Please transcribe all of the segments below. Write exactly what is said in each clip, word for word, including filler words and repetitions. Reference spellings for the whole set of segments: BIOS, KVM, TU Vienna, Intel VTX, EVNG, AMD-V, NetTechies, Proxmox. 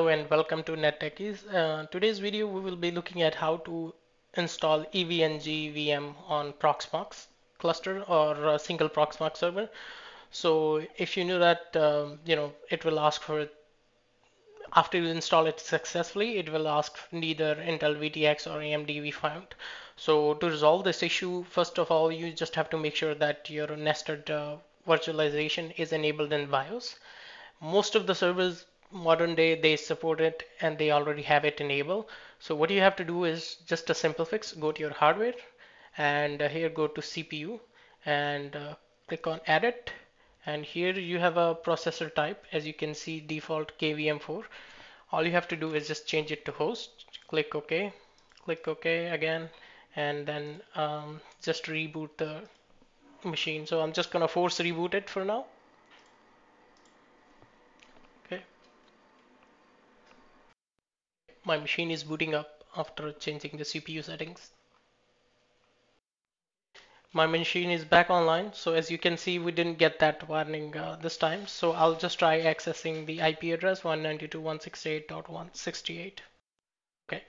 Hello and welcome to NetTechies. Uh, today's video we will be looking at how to install E V N G V M on Proxmox cluster or a single Proxmox server. So if you knew that, um, you know, it will ask for, after you install it successfully, it will ask neither Intel V T X or A M D V found. So to resolve this issue, first of all, you just have to make sure that your nested uh, virtualization is enabled in BIOS. Most of the servers modern day, they support it and they already have it enabled. So what you have to do is just a simple fix. Go to your hardware and uh, here go to C P U and uh, click on edit, and here you have a processor type. As you can see, default K V M four. All you have to do is just change it to host. Click OK, click OK again, and then um, just reboot the machine. So I'm just gonna force reboot it for now. My machine is booting up after changing the C P U settings. My machine is back online. So as you can see, we didn't get that warning uh, this time. So I'll just try accessing the I P address one ninety-two dot one sixty-eight dot one sixty-eight. Okay,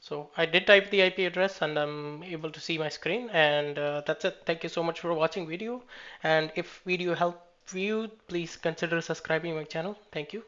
so I did type the I P address and I'm able to see my screen, and uh, that's it. Thank you so much for watching video, and if video helped you, please consider subscribing my channel. Thank you.